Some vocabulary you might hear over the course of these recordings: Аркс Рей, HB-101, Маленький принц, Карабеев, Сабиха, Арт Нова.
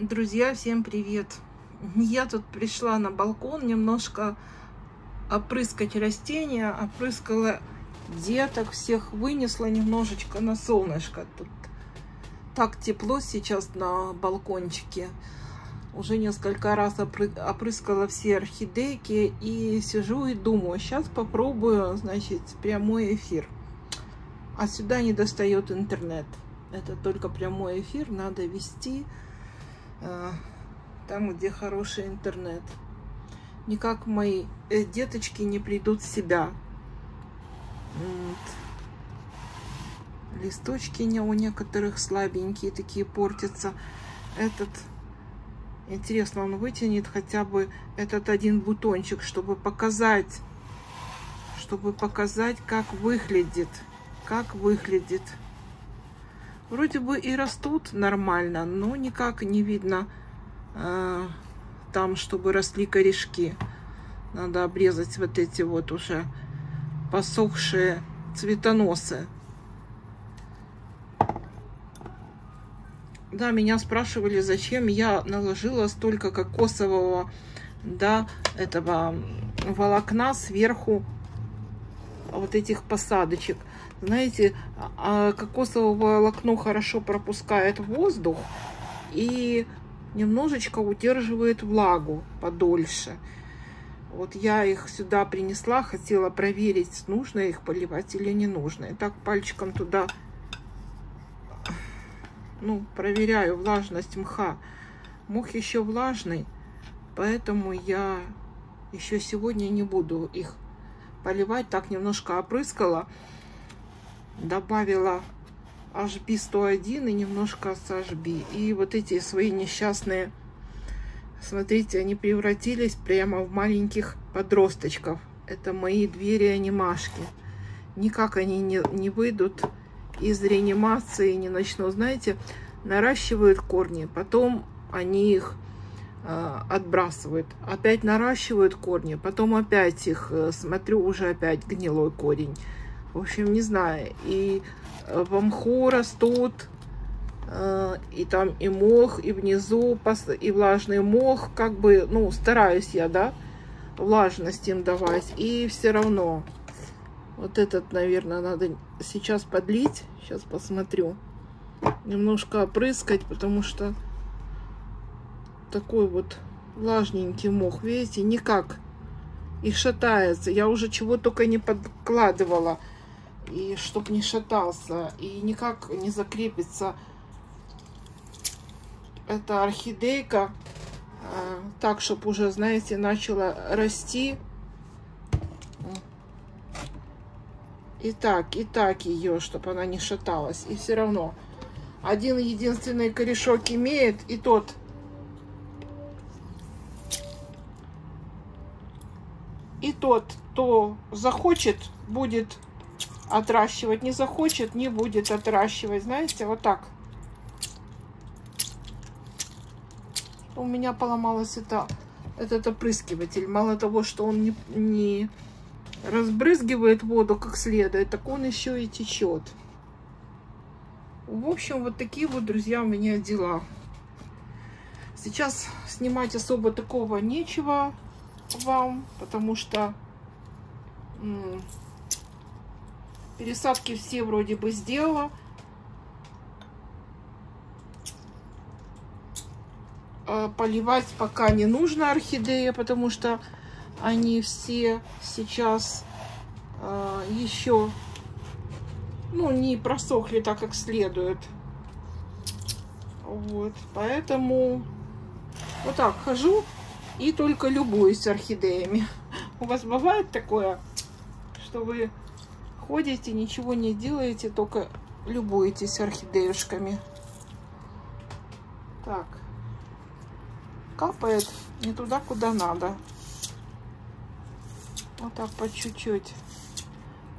Друзья, всем привет! Я тут пришла на балкон немножко опрыскать растения, опрыскала деток, всех вынесла немножечко на солнышко. Тут так тепло сейчас на балкончике. Уже несколько раз опрыскала все орхидейки и сижу и думаю, сейчас попробую, значит, прямой эфир. А сюда не достает интернет. Это только прямой эфир, надо вести там, где хороший интернет. Никак мои деточки не придут в себя. Вот. Листочки у некоторых слабенькие, такие портятся. Этот, интересно, он вытянет хотя бы этот один бутончик, чтобы показать, как выглядит. Вроде бы и растут нормально, но никак не видно там, чтобы росли корешки. Надо обрезать вот эти вот уже посохшие цветоносы. Да, меня спрашивали, зачем я наложила столько кокосового, да, этого волокна сверху вот этих посадочек. Знаете, кокосовое волокно хорошо пропускает воздух и немножечко удерживает влагу подольше. Вот я их сюда принесла, хотела проверить, нужно их поливать или не нужно. И так пальчиком туда, ну, проверяю влажность мха. Мох еще влажный, поэтому я еще сегодня не буду их поливать. Так немножко опрыскала, добавила HB-101 и немножко с HB. И вот эти свои несчастные, смотрите, они превратились прямо в маленьких подросточков. Это мои две реанимашки. Никак они не выйдут из реанимации, не начнут. Знаете, наращивают корни, потом они их отбрасывают. Опять наращивают корни, потом опять их, смотрю, уже опять гнилой корень. В общем, не знаю, и в мху растут, и там и мох, и внизу, и влажный мох, как бы, ну, стараюсь я, да, влажность им давать, и все равно. Вот этот, наверное, надо сейчас подлить, сейчас посмотрю, немножко опрыскать, потому что такой вот влажненький мох, видите, никак, и шатается, я уже чего только не подкладывала, и чтоб не шатался, и никак не закрепится эта орхидейка так, чтобы уже, знаете, начала расти. И так ее, чтобы она не шаталась. И все равно один единственный корешок имеет, и тот кто захочет, будет отращивать, не захочет, не будет отращивать. Знаете, вот так. У меня поломалось этот опрыскиватель. Мало того, что он не разбрызгивает воду как следует, так он еще и течет. В общем, вот такие вот, друзья, у меня дела. Сейчас снимать особо такого нечего вам, потому что пересадки все вроде бы сделала. Поливать пока не нужно орхидеи, потому что они все сейчас еще, ну, не просохли так, как следует. Вот, поэтому вот так хожу и только любуюсь орхидеями. У вас бывает такое, что вы ходите, ничего не делаете, только любуетесь орхидеюшками? Так, капает не туда, куда надо. Вот так по чуть-чуть.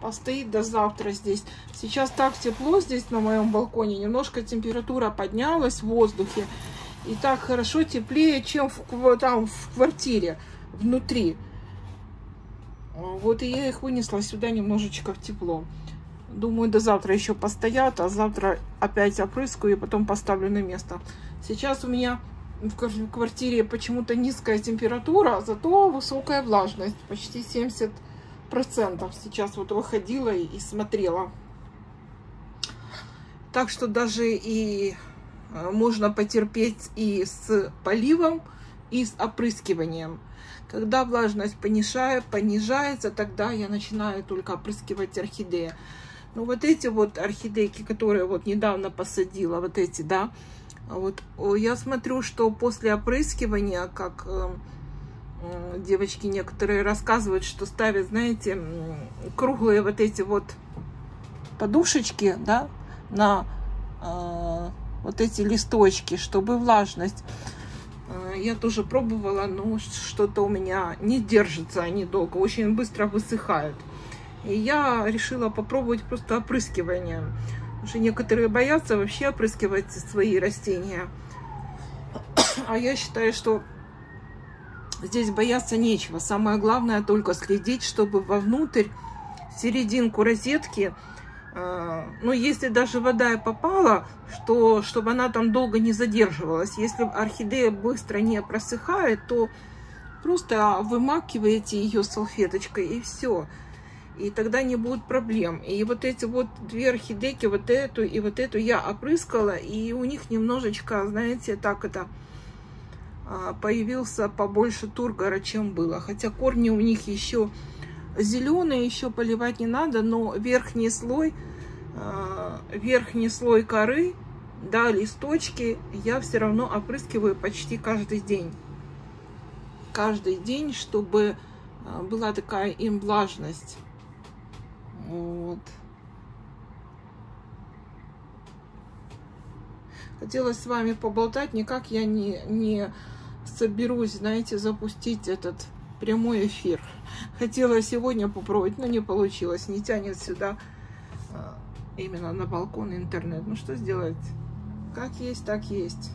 Постоит до завтра здесь. Сейчас так тепло здесь на моем балконе. Немножко температура поднялась в воздухе. И так хорошо, теплее, чем там в квартире, внутри. Вот и я их вынесла сюда немножечко в тепло. Думаю, до завтра еще постоят, а завтра опять опрыскаю и потом поставлю на место. Сейчас у меня в квартире почему-то низкая температура, зато высокая влажность, почти 70%. Сейчас вот выходила и смотрела. Так что даже и можно потерпеть и с поливом, и с опрыскиванием. Когда влажность понижается, тогда я начинаю только опрыскивать орхидеи. Но вот эти вот орхидейки, которые вот недавно посадила, вот эти, да, вот я смотрю, что после опрыскивания, как девочки некоторые рассказывают, что ставят, знаете, круглые вот эти вот подушечки, да, на вот эти листочки, чтобы влажность. Я тоже пробовала, но что-то у меня не держится они долго, очень быстро высыхают. И я решила попробовать просто опрыскивание. Потому что некоторые боятся вообще опрыскивать свои растения. А я считаю, что здесь бояться нечего. Самое главное только следить, чтобы вовнутрь, в серединку розетки, ну, если даже вода и попала, что, чтобы она там долго не задерживалась. Если орхидея быстро не просыхает, то просто вымакиваете ее салфеточкой, и все. И тогда не будет проблем. И вот эти вот две орхидейки, вот эту и вот эту, я опрыскала, и у них немножечко, знаете, так это, появился побольше тургора, чем было. Хотя корни у них еще зеленые, еще поливать не надо, но верхний слой коры, да, листочки, я все равно опрыскиваю почти каждый день. Каждый день, чтобы была такая им влажность. Вот. Хотелось с вами поболтать, никак я не соберусь, знаете, запустить этот прямой эфир. Хотела сегодня попробовать, но не получилось, не тянет сюда именно на балкон интернет. Ну что сделать? Как есть, так есть.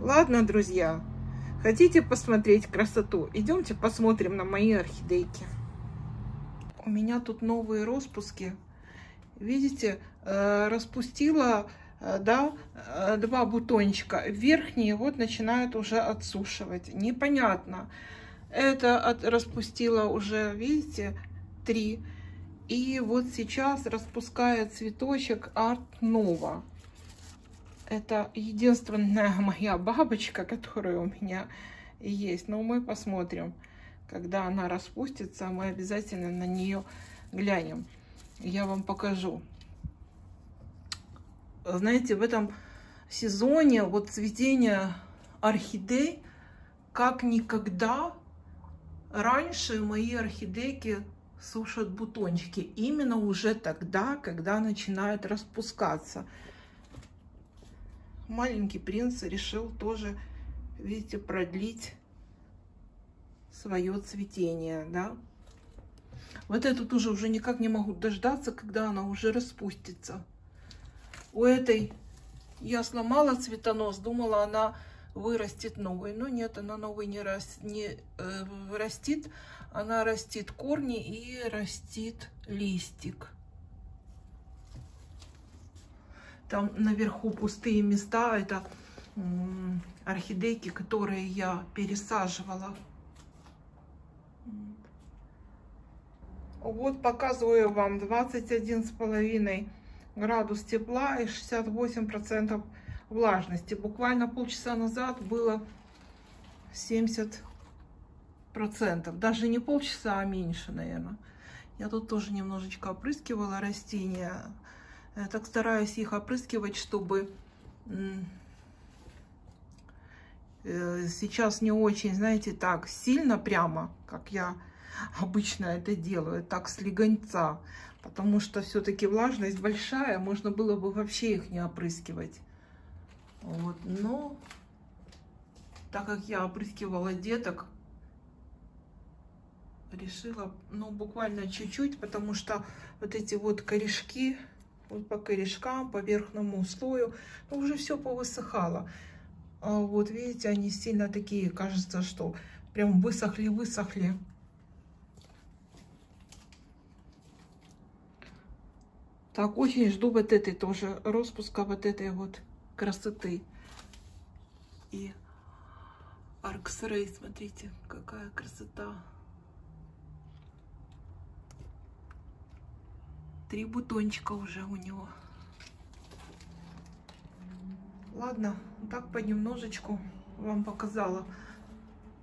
Ладно, друзья, хотите посмотреть красоту? Идемте посмотрим на мои орхидейки. У меня тут новые распуски. Видите, распустила, да, два бутончика. Верхние вот начинают уже отсушивать. Непонятно. Это распустила уже, видите, три. И вот сейчас распускает цветочек Арт Нова. Это единственная моя бабочка, которая у меня есть. Но мы посмотрим, когда она распустится, мы обязательно на нее глянем. Я вам покажу. Знаете, в этом сезоне вот цветение орхидей как никогда раньше мои орхидейки сушат бутончики. Именно уже тогда, когда начинают распускаться. Маленький принц решил тоже, видите, продлить свое цветение, да. Вот эту тоже уже никак не могу дождаться, когда она уже распустится. У этой я сломала цветонос, думала, она вырастет новый. Но нет, она новый не вырастет. Она растит корни и растит листик. Там наверху пустые места. Это орхидейки, которые я пересаживала. Вот показываю вам 21,5 градус тепла и 68% влажности. Буквально полчаса назад было 70%. Даже не полчаса, а меньше, наверное. Я тут тоже немножечко опрыскивала растения. Я так стараюсь их опрыскивать, чтобы сейчас не очень, знаете, так сильно прямо, как я обычно это делаю, так с легонца, потому что все-таки влажность большая, можно было бы вообще их не опрыскивать. Вот, но так как я опрыскивала деток, решила, ну, буквально чуть-чуть, потому что вот эти вот корешки, вот по корешкам, по верхнему слою, ну, уже все повысыхало. А вот видите, они сильно такие, кажется, что прям высохли. Так, очень жду вот этой тоже распуска, вот этой вот красоты. и Аркс Рей. Смотрите, какая красота. 3 бутончика уже у него. Ладно, так понемножечку вам показала.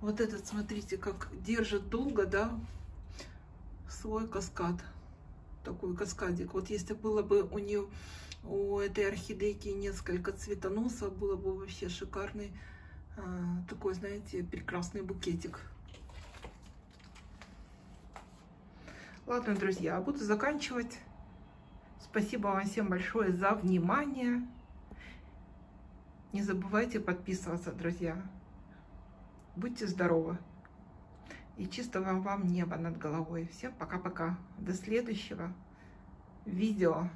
Вот этот, смотрите, как держит долго, да, свой каскад. Такой каскадик. Вот если было бы у нее, у этой орхидейки, несколько цветоносов, было бы вообще шикарный такой, знаете, прекрасный букетик. Ладно, друзья, буду заканчивать. Спасибо вам всем большое за внимание. Не забывайте подписываться, друзья. Будьте здоровы. И чистого вам неба над головой. Всем пока-пока. До следующего видео.